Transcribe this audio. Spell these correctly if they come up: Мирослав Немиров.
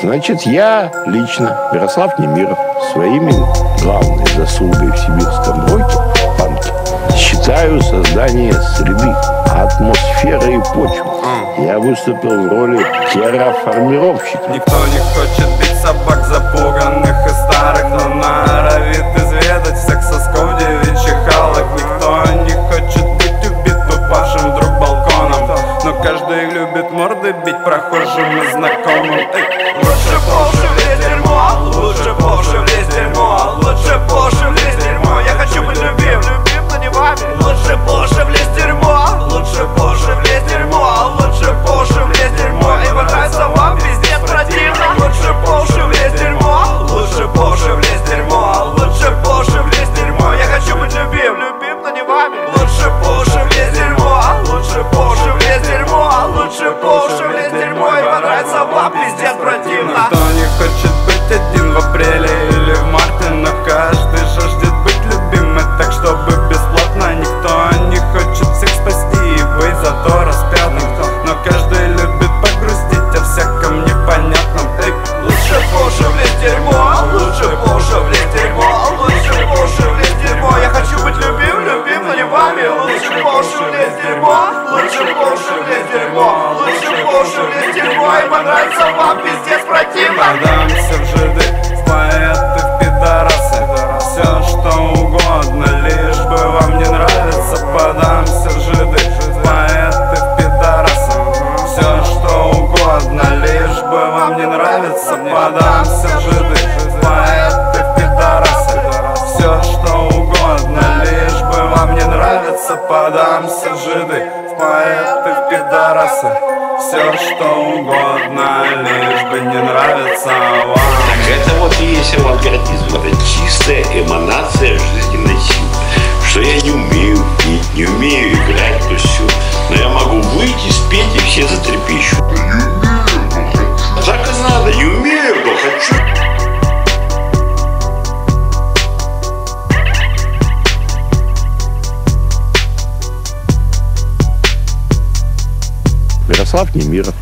Значит, я лично, Мирослав Немиров, своими главной заслугой в сибирском ройке, панке, считаю создание среды, атмосферы и почвы. Я выступил в роли терраформировщика. Никто не хочет бить собак запуганных и старых, но норовит изведать всех сосков девичьих халок. Никто не хочет быть убит упавшим вдруг балконом, но каждый любит морды бить прохожим и знакомым. Лучше по уши влезть в дерьмо, лучше по уши влезть в дерьмо, лучше по уши влезть в дерьмо. Я хочу быть любим, любим, но не вами. Лучше по уши влезть в дерьмо, лучше по уши влезть в дерьмо, лучше по уши влезть в дерьмо. И валяться вам пиздец противно. Лучше по уши влезть в дерьмо, лучше по уши влезть в дерьмо, лучше по уши влезть в дерьмо. Я хочу быть любим, любим, но не вами. Лучше по уши влезть в дерьмо, лучше по уши влезть в дерьмо, лучше по уши влезть в дерьмо. И валяться вам пиздец противно. Кто не хочет быть один в апреле или в марте, но каждый жаждет быть любимым, так чтобы бесплатно. Никто не хочет всех спасти и быть зато распятым, но каждый любит погрустить о всяком непонятном. Лучше по уши влезть в дерьмо, лучше по уши влезть в дерьмо, лучше по уши влезть в дерьмо. Я хочу быть любим, любим, но не вами. Лучше по уши влезть в дерьмо, лучше по уши влезть в дерьмо, лучше по уши влезть в дерьмо. И понравится вам пиздец противно. Продамся в жиды, в поэты, в пидорасы, все что угодно, лишь бы вам не нравится. Подамся в жиды, в поэты, в пидорасы, все что угодно, лишь бы вам не нравится. Подамся в жиды, в поэты, в пидорасы, все что угодно, лишь бы вам не нравится. Подамся в жиды, в поэты, в пидорасы, все что угодно, лишь бы не нравится вам. Так это вот и есть авангардизм. Это чистая эманация жизненной силы. Что я не умею петь, не умею играть, то все. Но я могу выйти, спеть, и все затрепещут. Не умею, но так и надо, не умею, но хочу. Мирослав Немиров.